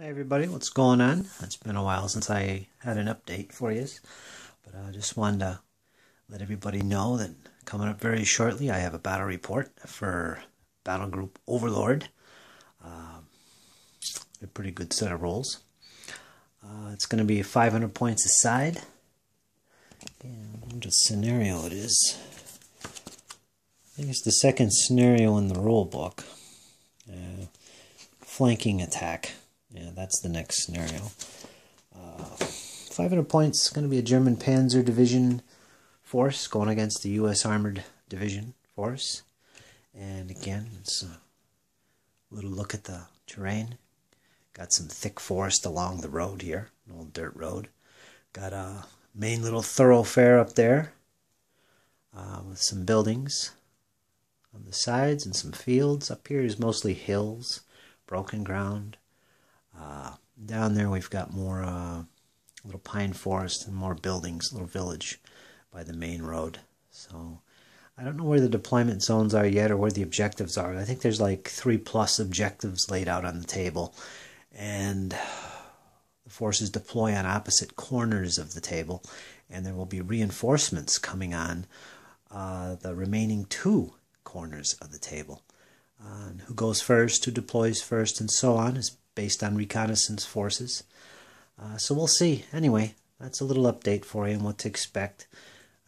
Hey everybody, what's going on? It's been a while since I had an update for you, but I just wanted to let everybody know that coming up very shortly I have a battle report for Battle Group Overlord. A pretty good set of rolls. It's going to be 500 points a side. And what scenario it is. I think it's the second scenario in the rule book. Flanking attack. Yeah, that's the next scenario. 500 points. It's going to be a German Panzer Division force going against the U.S. Armored Division force. And again, it's a little look at the terrain. Got some thick forest along the road here, an old dirt road. Got a main little thoroughfare up there with some buildings on the sides and some fields. Up here is mostly hills, broken ground. Down there we've got more little pine forest and more buildings, little village by the main road. So I don't know where the deployment zones are yet or where the objectives are. I think there's like 3+ objectives laid out on the table, and the forces deploy on opposite corners of the table, and there will be reinforcements coming on the remaining 2 corners of the table. And who goes first, who deploys first, and so on is based on reconnaissance forces. So we'll see. Anyway, that's a little update for you and what to expect.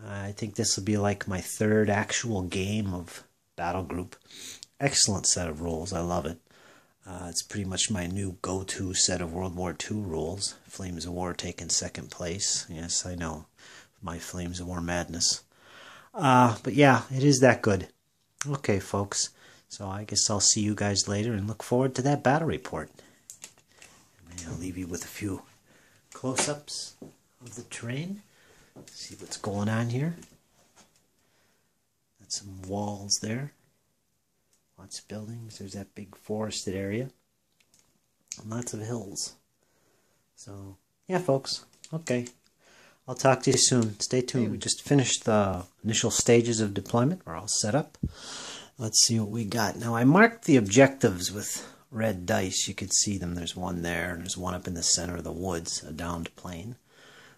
I think this will be like my 3rd actual game of Battle Group. Excellent set of rules. I love it. It's pretty much my new go-to set of World War II rules. Flames of War taking 2nd place. Yes, I know. My Flames of War madness. But yeah, it is that good. Okay, folks. So I guess I'll see you guys later and look forward to that battle report. I'll leave you with a few close-ups of the terrain. See what's going on here. Got some walls there. Lots of buildings. There's that big forested area. And lots of hills. So, yeah, folks. Okay. I'll talk to you soon. Stay tuned. Hey, we just finished the initial stages of deployment. We're all set up. Let's see what we got. Now, I marked the objectives with red dice. You could see them. There's one there, and there's one up in the center of the woods, a downed plane.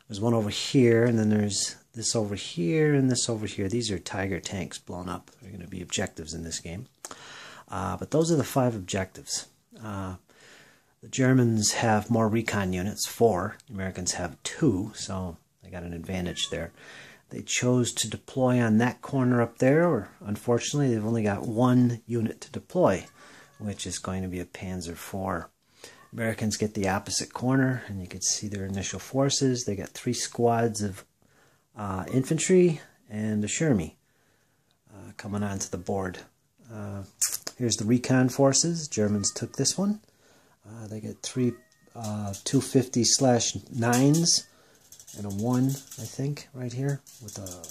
There's one over here, and then there's this over here and this over here. These are Tiger tanks blown up. They're going to be objectives in this game. But those are the 5 objectives. The Germans have more recon units, 4. The Americans have 2, so they got an advantage there. They chose to deploy on that corner up there, or unfortunately they've only got 1 unit to deploy, which is going to be a Panzer IV. Americans get the opposite corner, and you can see their initial forces. They got 3 squads of infantry and a Sherman coming onto the board. Here's the recon forces. Germans took this one. They get 3 250/9s and a 1, I think, right here, with a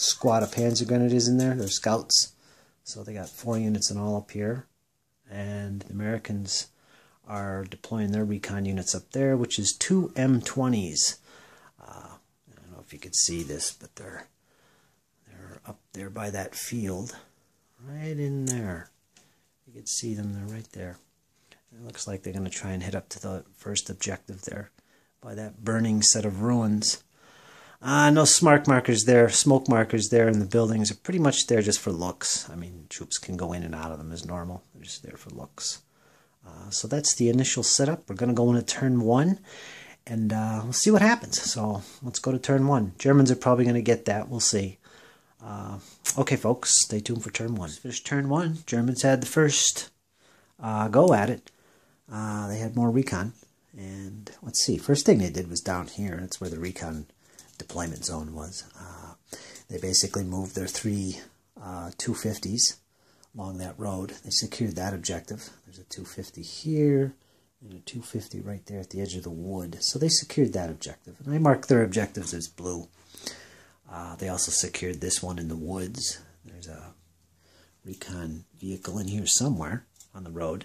squad of Panzer Grenadiers in there. They're scouts. So they got 4 units in all up here. And the Americans are deploying their recon units up there, which is 2 M20s. I don't know if you could see this, but they're up there by that field, right in there. You could see them; they're right there. It looks like they're going to try and head up to the first objective there, by that burning set of ruins. No smart markers there, smoke markers there, and the buildings are pretty much there just for looks. I mean, troops can go in and out of them as normal. They're just there for looks. So that's the initial setup. We're going to go into turn 1, and we'll see what happens. So let's go to turn 1. Germans are probably going to get that. We'll see. Okay, folks, stay tuned for turn 1. Let's finish turn 1. Germans had the first go at it. They had more recon. And let's see. First thing they did was down here. That's where the recon deployment zone was. They basically moved their 3 250s along that road. They secured that objective. There's a 250 here and a 250 right there at the edge of the wood. So they secured that objective. And I marked their objectives as blue. They also secured this one in the woods. There's a recon vehicle in here somewhere on the road.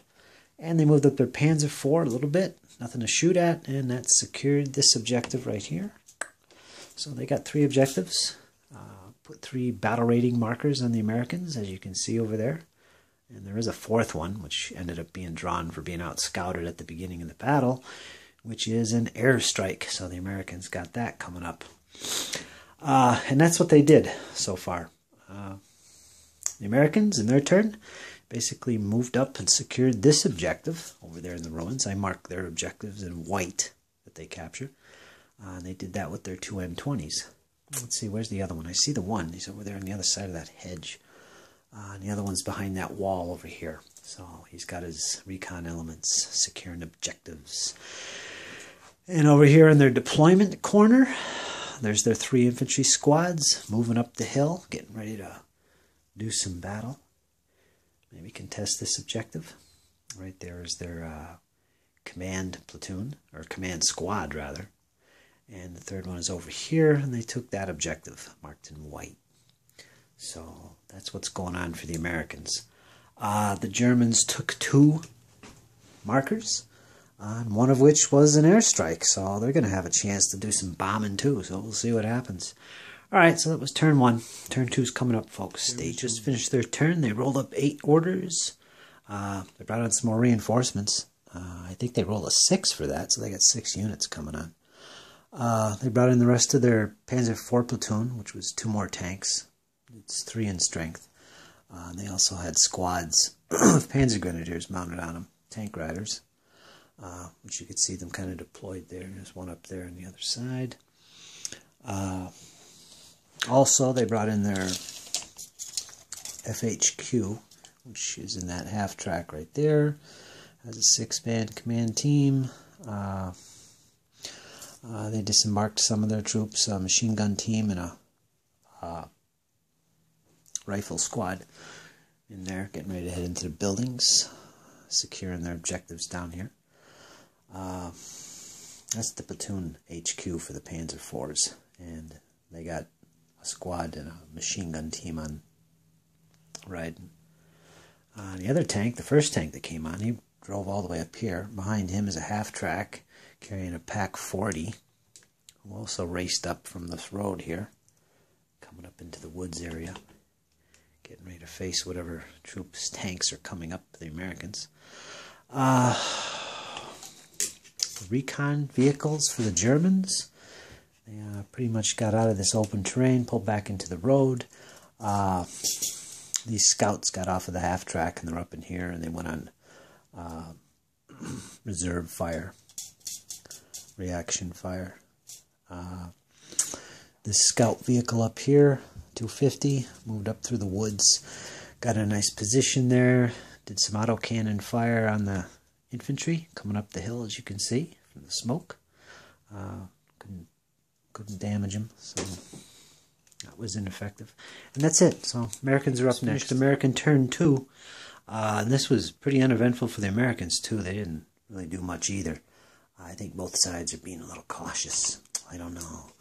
And they moved up their Panzer IV a little bit. Nothing to shoot at. And that secured this objective right here. So they got 3 objectives, put 3 battle rating markers on the Americans, as you can see over there, And there is a fourth one, which ended up being drawn for being out-scouted at the beginning of the battle, which is an airstrike. So the Americans got that coming up. And that's what they did so far. The Americans, in their turn, basically moved up and secured this objective over there in the ruins. I marked their objectives in white that they captured. And they did that with their two M20s. Let's see, where's the other one? I see the one. He's over there on the other side of that hedge. And the other one's behind that wall over here. So he's got his recon elements securing objectives. And over here in their deployment corner, there's their three infantry squads moving up the hill, getting ready to do some battle. Maybe contest this objective. Right there is their command platoon, or command squad, rather. And the third one is over here, and they took that objective, marked in white. So that's what's going on for the Americans. The Germans took two markers, and one of which was an airstrike, so they're going to have a chance to do some bombing too, so we'll see what happens. Alright, so that was turn one. Turn two's coming up, folks. They just finished their turn. They rolled up 8 orders. They brought on some more reinforcements. I think they rolled a 6 for that, so they got 6 units coming on. They brought in the rest of their Panzer IV platoon, which was 2 more tanks. It's 3 in strength. They also had squads of Panzer Grenadiers mounted on them, tank riders. Which you could see them kind of deployed there. There's one up there on the other side. Also, they brought in their FHQ, which is in that half track right there. Has a 6-man command team. They disembarked some of their troops, a machine gun team and a rifle squad in there, getting ready to head into the buildings, securing their objectives down here. That's the platoon HQ for the Panzer IVs, and they got a squad and a machine gun team on riding. The other tank, the first tank that came on, he drove all the way up here. Behind him is a half track carrying a Pak 40, who also raced up from this road here, coming up into the woods area, getting ready to face whatever troops, tanks are coming up, the Americans. Recon vehicles for the Germans. They pretty much got out of this open terrain, pulled back into the road. These scouts got off of the half track and they're up in here, and they went on reserve fire, reaction fire. This scout vehicle up here, 250, moved up through the woods, got a nice position there, did some auto cannon fire on the infantry coming up the hill, as you can see from the smoke. Couldn't damage them, so that was ineffective. And that's it. So Americans are up next. American turn two. And this was pretty uneventful for the Americans too. They didn't really do much either. I think both sides are being a little cautious. I don't know.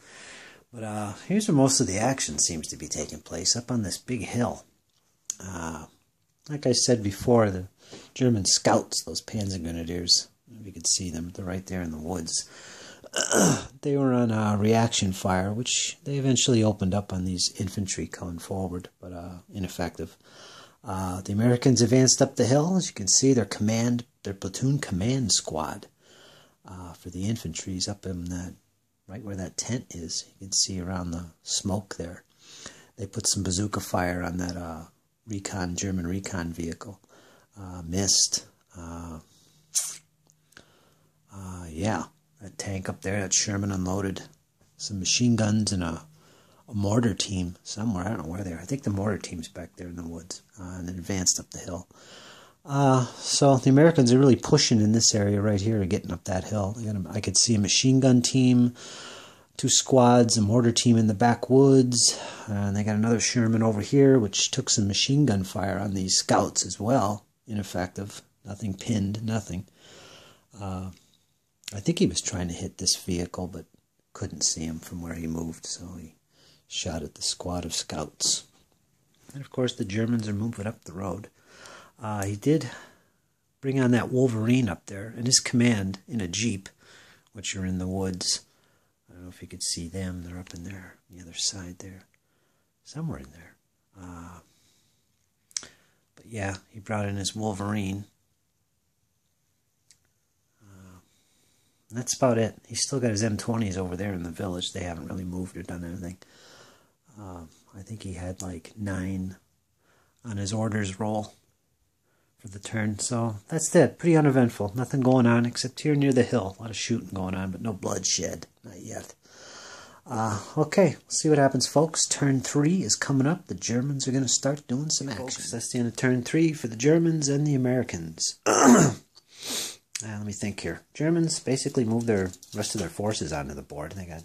But here's where most of the action seems to be taking place, up on this big hill. Like I said before, the German scouts, those Panzer Grenadiers, if you could see them, they're right there in the woods. They were on reaction fire, which they eventually opened up on these infantry coming forward, but ineffective. The Americans advanced up the hill. As you can see, their platoon command squad for the infantry is up in that, right where that tent is. You can see around the smoke there. They put some bazooka fire on that German recon vehicle. Missed. Yeah, that tank up there, that Sherman unloaded some machine guns and a mortar team somewhere. I don't know where they are. I think the mortar team's back there in the woods, and then advanced up the hill. So the Americans are really pushing in this area right here, getting up that hill. I could see a machine gun team, 2 squads, a mortar team in the backwoods, and they got another Sherman over here, which took some machine gun fire on these scouts as well. Ineffective. Nothing pinned, nothing. I think he was trying to hit this vehicle, but couldn't see him from where he moved, so he shot at the squad of scouts. And of course, the Germans are moving up the road. He did bring on that Wolverine up there, and his command in a jeep, which are in the woods. I don't know if you could see them. They're up in there, on the other side there. Somewhere in there. But yeah, he brought in his Wolverine. That's about it. He's still got his M20s over there in the village. They haven't really moved or done anything. I think he had like 9 on his orders roll for the turn. So that's it. Pretty uneventful. Nothing going on except here near the hill. A lot of shooting going on, but no bloodshed. Not yet. Okay, we'll see what happens, folks. Turn 3 is coming up. The Germans are going to start doing some action. Folks, that's the end of turn 3 for the Germans and the Americans. Let me think here. Germans basically moved their rest of their forces onto the board. They got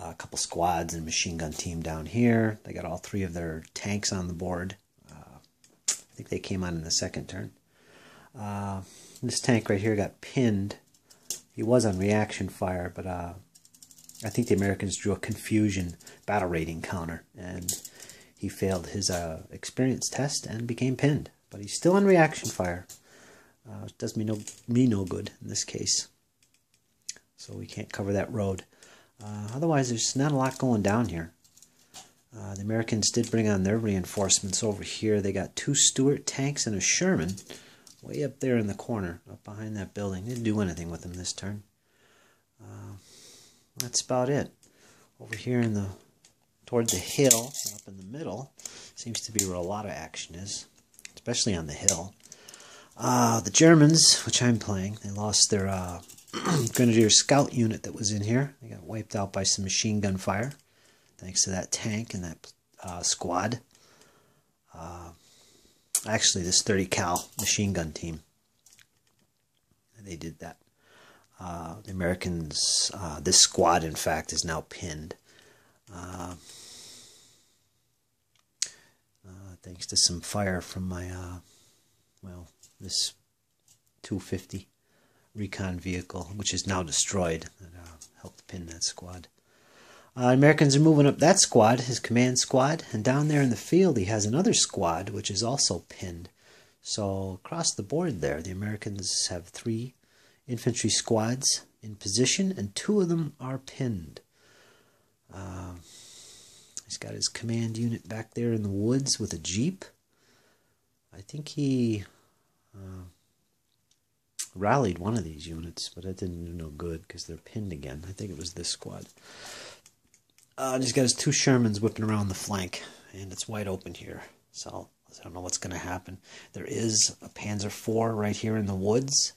a couple squads and machine gun team down here. They got all 3 of their tanks on the board. I think they came on in the second turn. This tank right here got pinned. He was on reaction fire, but I think the Americans drew a confusion battle rating counter, and he failed his experience test and became pinned. But he's still on reaction fire. It does me no good in this case. So we can't cover that road. Otherwise, there's not a lot going down here. The Americans did bring on their reinforcements over here. They got 2 Stuart tanks and a Sherman way up there in the corner, up behind that building. They didn't do anything with them this turn. That's about it. Over here in the toward the hill, up in the middle, seems to be where a lot of action is, especially on the hill. The Germans, which I'm playing, they lost their Grenadier scout unit that was in here. They got wiped out by some machine gun fire, thanks to that tank and that squad. Actually, this 30 cal machine gun team. They did that. The Americans, this squad, in fact, is now pinned. Thanks to some fire from my, well, this 250 recon vehicle, which is now destroyed, that helped pin that squad. Americans are moving up that squad, his command squad, and down there in the field he has another squad which is also pinned. So across the board there, the Americans have 3 infantry squads in position, and 2 of them are pinned. He's got his command unit back there in the woods with a jeep. I think he rallied one of these units, but that didn't do no good because they're pinned again. I think it was this squad. He's got his 2 Shermans whipping around the flank, and it's wide open here. So I don't know what's going to happen. There is a Panzer IV right here in the woods.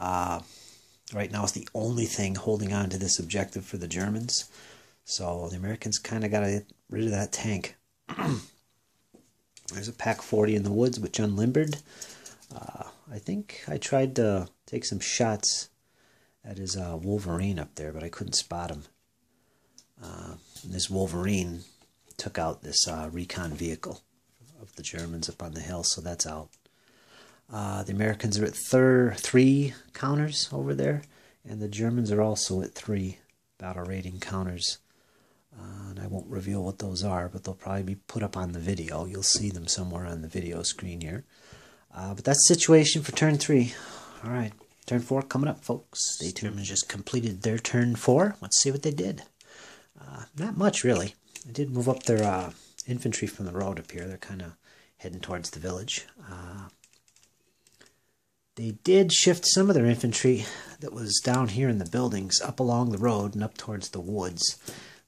Right now it's the only thing holding on to this objective for the Germans. So the Americans kind of got to get rid of that tank. There's a Pak 40 in the woods, which unlimbered. I think I tried to take some shots at his Wolverine up there, but I couldn't spot him. This Wolverine took out this recon vehicle of the Germans up on the hill, so that's out. The Americans are at 3 counters over there, and the Germans are also at 3 battle rating counters. And I won't reveal what those are, but they'll probably be put up on the video. You'll see them somewhere on the video screen here. But that's the situation for turn 3. All right, turn 4 coming up, folks. Stay tuned. Germans just completed their turn 4. Let's see what they did. Not much, really. They did move up their infantry from the road up here. They're kind of heading towards the village. They did shift some of their infantry that was down here in the buildings up along the road and up towards the woods.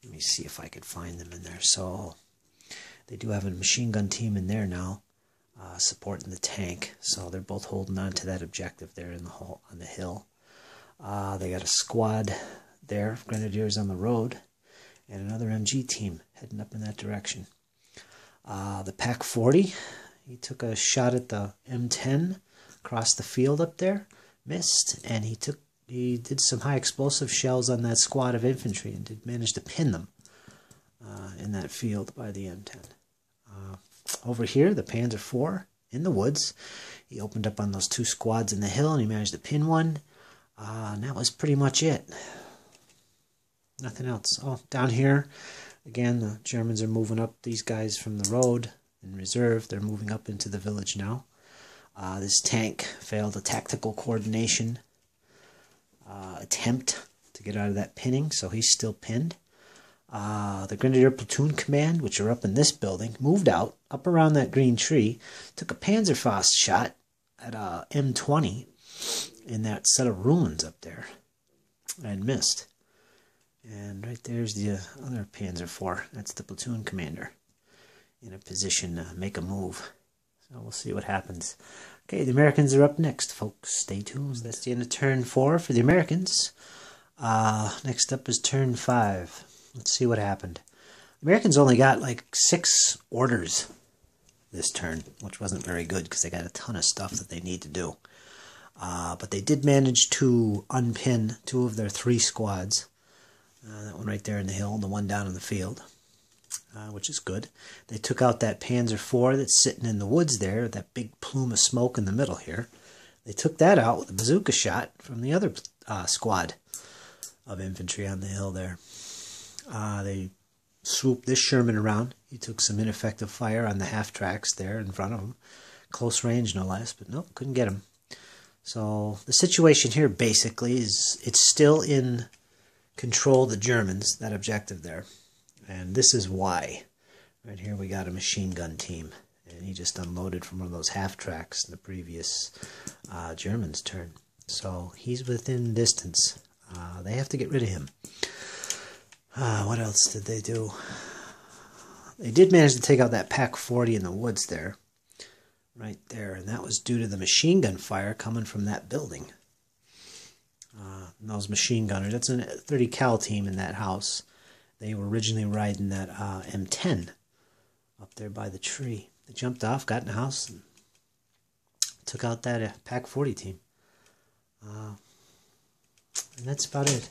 Let me see if I could find them in there. So they do have a machine gun team in there now, supporting the tank. So they're both holding on to that objective there in the hole on the hill. They got a squad there, Grenadiers on the road, and another MG team heading up in that direction. The Pak 40, he took a shot at the M10 across the field up there, missed, and he did some high explosive shells on that squad of infantry and did manage to pin them in that field by the M10. Over here, the Panzer IV in the woods. He opened up on those 2 squads in the hill and he managed to pin one. And that was pretty much it. Nothing else. Oh, down here, again, the Germans are moving up. These guys from the road in reserve, they're moving up into the village now. This tank failed a tactical coordination attempt to get out of that pinning, so he's still pinned. The Grenadier Platoon Command, which are up in this building, moved out, up around that green tree, took a Panzerfaust shot at a M20 in that set of ruins up there, and missed. And right there's the other Panzer IV. That's the platoon commander in a position to make a move. So we'll see what happens. Okay, the Americans are up next, folks. Stay tuned. That's the end of turn 4 for the Americans. Next up is turn 5. Let's see what happened. The Americans only got like 6 orders this turn, which wasn't very good because they got a ton of stuff that they need to do. But they did manage to unpin 2 of their 3 squads. That one right there in the hill and the one down in the field, which is good. They took out that Panzer IV that's sitting in the woods there, that big plume of smoke in the middle here. They took that out with a bazooka shot from the other squad of infantry on the hill there. They swooped this Sherman around. He took some ineffective fire on the half tracks there in front of him. Close range, no less, but nope, couldn't get him. So the situation here basically is it's still in control the Germans, that objective there. And this is why. Right here we got a machine gun team. And he just unloaded from one of those half tracks in the previous German's turn. So he's within distance. They have to get rid of him. What else did they do? They did manage to take out that Pak 40 in the woods there. Right there. And that was due to the machine gun fire coming from that building. Those machine gunners, that's a 30 cal team in that house. They were originally riding that M10 up there by the tree. They jumped off, got in the house, and took out that Pak 40 team. And that's about it.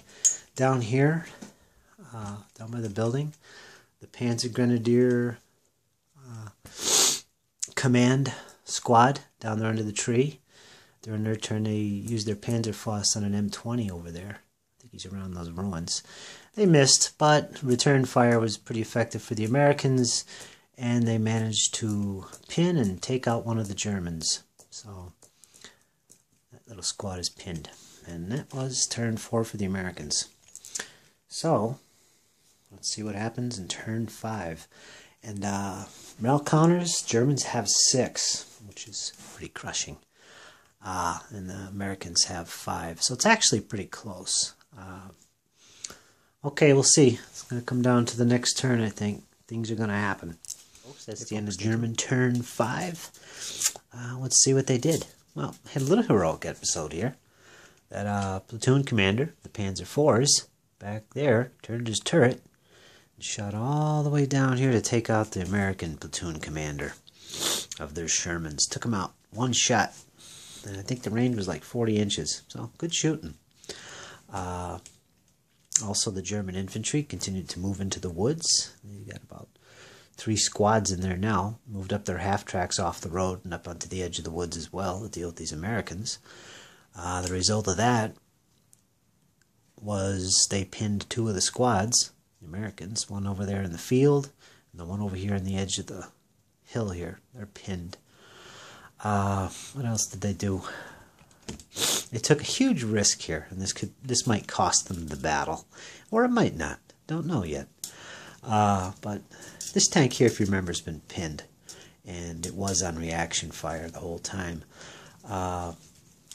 Down here, down by the building, the Panzer Grenadier Command squad down there under the tree. During their turn, they used their Panzerfaust on an M20 over there. I think he's around those ruins. They missed, but return fire was pretty effective for the Americans, and they managed to pin and take out one of the Germans. So that little squad is pinned. And that was turn 4 for the Americans. So let's see what happens in turn 5. And morale counters, Germans have 6, which is pretty crushing. And the Americans have 5. So it's actually pretty close. Okay, we'll see. It's going to come down to the next turn, I think. Things are going to happen. Oops, that's the end of German turn 5. Let's see what they did. Well, had a little heroic episode here. That platoon commander, the Panzer IVs, back there, turned his turret and shot all the way down here to take out the American platoon commander of their Shermans. Took him out. One shot. And I think the range was like 40 inches. So, good shooting. Also, the German infantry continued to move into the woods. You got about 3 squads in there now. Moved up their half tracks off the road and up onto the edge of the woods as well to deal with these Americans. The result of that was they pinned 2 of the squads, the Americans. One over there in the field and the one over here on the edge of the hill here. They're pinned. What else did they do? They took a huge risk here, and this might cost them the battle, or it might not. Don't know yet. But this tank here, if you remember, has been pinned, and it was on reaction fire the whole time.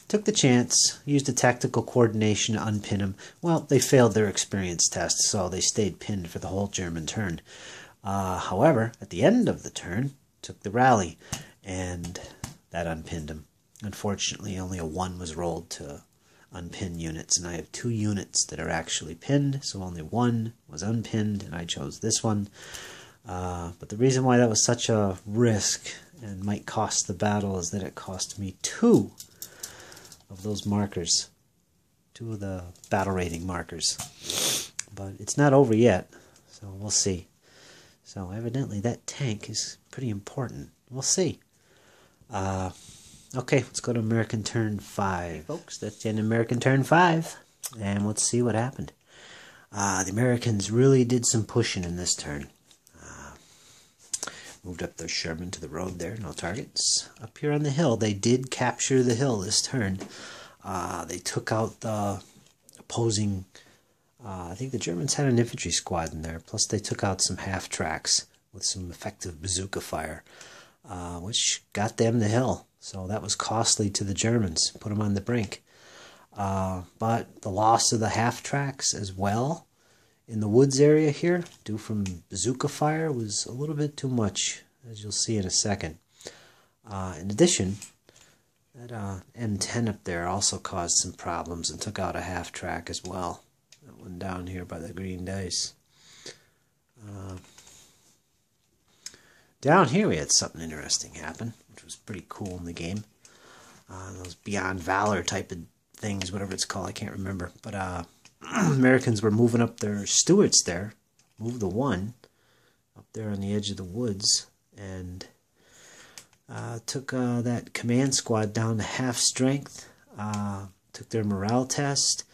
Took the chance, used the tactical coordination to unpin him. Well, they failed their experience test, so they stayed pinned for the whole German turn. However, at the end of the turn, took the rally. And that unpinned him. Unfortunately, only a 1 was rolled to unpin units, and I have 2 units that are actually pinned, so only 1 was unpinned, and I chose this one. But the reason why that was such a risk and might cost the battle is that it cost me 2 of those markers, 2 of the battle rating markers. But it's not over yet, so we'll see. So evidently that tank is pretty important. We'll see. Okay, let's go to American turn 5. Hey folks, that's the end of American turn 5. And let's see what happened. The Americans really did some pushing in this turn. Moved up the Sherman to the road there, no targets. Up here on the hill, they did capture the hill this turn. They took out the opposing I think the Germans had an infantry squad in there, plus they took out some half-tracks with some effective bazooka fire, which got them to hell. So that was costly to the Germans, put them on the brink. But the loss of the half-tracks as well in the woods area here, due from bazooka fire, was a little bit too much, as you'll see in a second. In addition, that M10 up there also caused some problems and took out a half-track as well. That one down here by the green dice. Down here we had something interesting happen, which was pretty cool in the game. Those Beyond Valor type of things, whatever it's called, I can't remember. But Americans were moving up their Stuarts there, moved the one up there on the edge of the woods, and took that command squad down to half strength, took their morale test,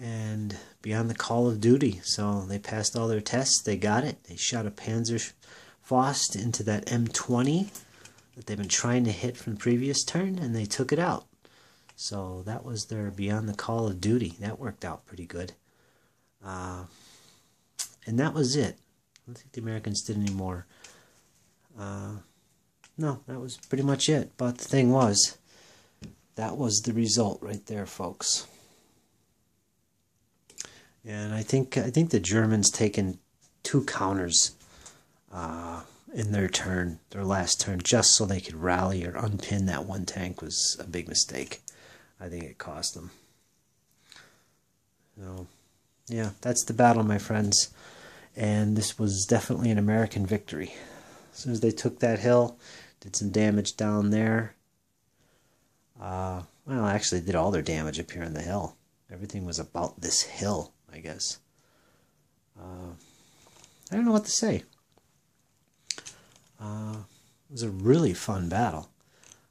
and beyond the call of duty. So they passed all their tests, they got it. They shot a Panzerfaust into that M20 that they've been trying to hit from the previous turn, and they took it out. So that was their beyond the call of duty. That worked out pretty good. And that was it. I don't think the Americans did any more. No, that was pretty much it. But the thing was, that was the result right there, folks. And I think the Germans taken two counters in their turn, their last turn, just so they could rally or unpin that one tank was a big mistake. I think it cost them. So, yeah, that's the battle, my friends. And this was definitely an American victory. As soon as they took that hill, did some damage down there. Well, actually did all their damage up here on the hill. Everything was about this hill, I guess. I don't know what to say. It was a really fun battle.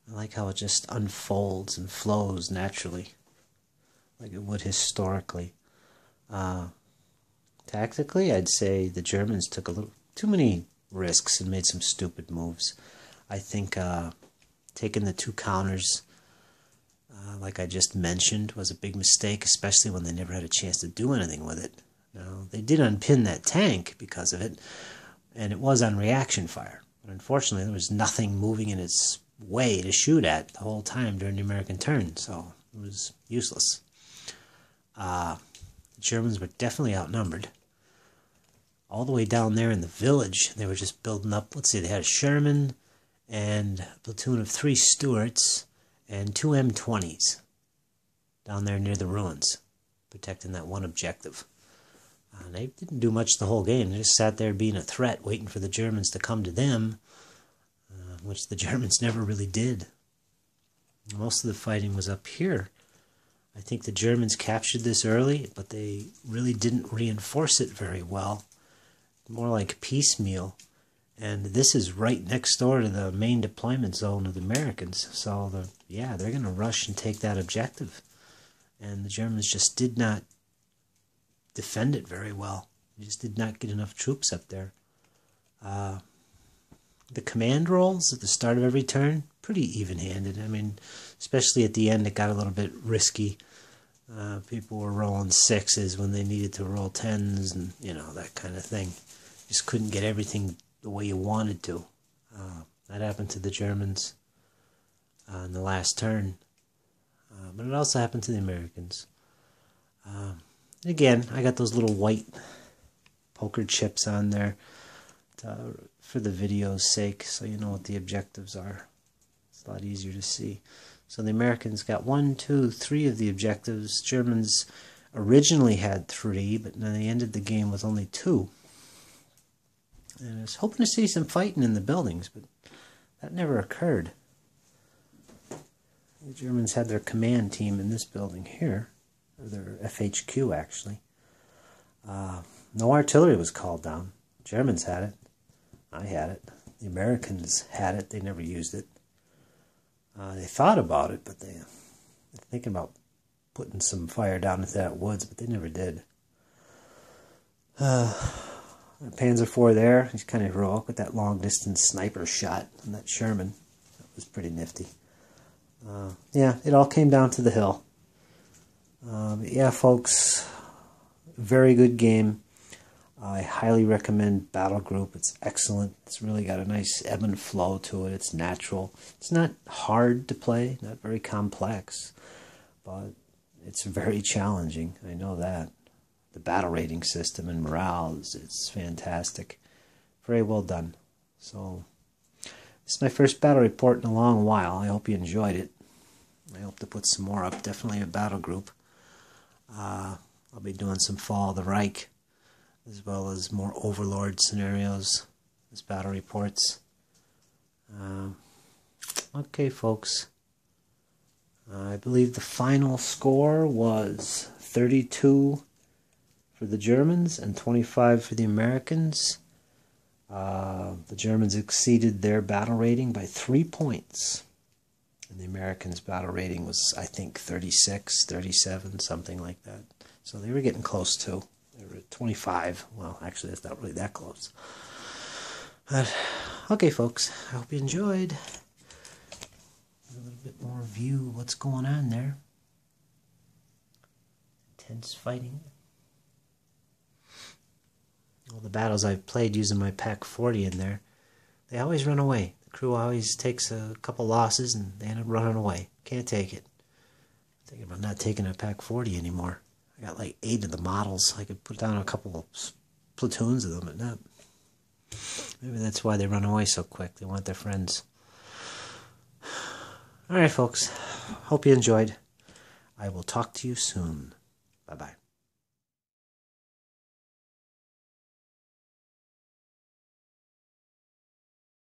I like how it just unfolds and flows naturally, like it would historically. Tactically, I'd say the Germans took a little too many risks and made some stupid moves. I think taking the two counters, like I just mentioned, was a big mistake, especially when they never had a chance to do anything with it. Now, they did unpin that tank because of it, and it was on reaction fire. But unfortunately, there was nothing moving in its way to shoot at the whole time during the American turn, so it was useless. The Germans were definitely outnumbered. All the way down there in the village, they were just building up. Let's see, they had a Sherman and a platoon of 3 Stuarts and 2 M20s down there near the ruins, protecting that one objective. They didn't do much the whole game. They just sat there being a threat, waiting for the Germans to come to them, which the Germans never really did. Most of the fighting was up here. I think the Germans captured this early, but they really didn't reinforce it very well. More like piecemeal, and this is right next door to the main deployment zone of the Americans, so yeah, they're going to rush and take that objective, and the Germans just did not defend it very well. They just did not get enough troops up there. The command rolls at the start of every turn, pretty even-handed. I mean, especially at the end, it got a little bit risky. People were rolling 6s when they needed to roll 10s, and you know, that kind of thing. Just couldn't get everything the way you wanted to. That happened to the Germans in the last turn. But it also happened to the Americans. Again, I got those little white poker chips on there for the video's sake, so you know what the objectives are. It's a lot easier to see. So the Americans got 1, 2, 3 of the objectives. Germans originally had 3, but then they ended the game with only 2. And I was hoping to see some fighting in the buildings, but that never occurred. The Germans had their command team in this building here, or their FHQ actually. No artillery was called down. Germans had it. I had it. The Americans had it. They never used it. They thought about it, but they were thinking about putting some fire down into that woods, but they never did. Panzer IV there, he's kind of heroic with that long-distance sniper shot on that Sherman. That was pretty nifty. Yeah, it all came down to the hill. But yeah, folks, Very good game. I highly recommend Battle Group. It's excellent. It's really got a nice ebb and flow to it. It's natural. It's not hard to play, not very complex, but it's very challenging. I know that. The battle rating system and morale, it's fantastic. Very well done. So, this is my first battle report in a long while. I hope you enjoyed it. I hope to put some more up. Definitely a Battle Group. I'll be doing some Fall of the Reich, as well as more Overlord scenarios as battle reports. Okay, folks. I believe the final score was 32 for the Germans and 25 for the Americans. The Germans exceeded their battle rating by 3 points. And the Americans' battle rating was, I think, 36, 37, something like that. So they were getting close too. They were at 25. Well, actually, that's not really that close. But, okay, folks. I hope you enjoyed. A little bit more view of what's going on there. Intense fighting. All the battles I've played using my Pak 40 in there, they always run away. The crew always takes a couple losses and they end up running away. Can't take it. I'm thinking about not taking a Pak 40 anymore. I got like 8 of the models. I could put down a couple of platoons of them, but not. Maybe that's why they run away so quick. They want their friends. All right, folks. Hope you enjoyed. I will talk to you soon. Bye-bye.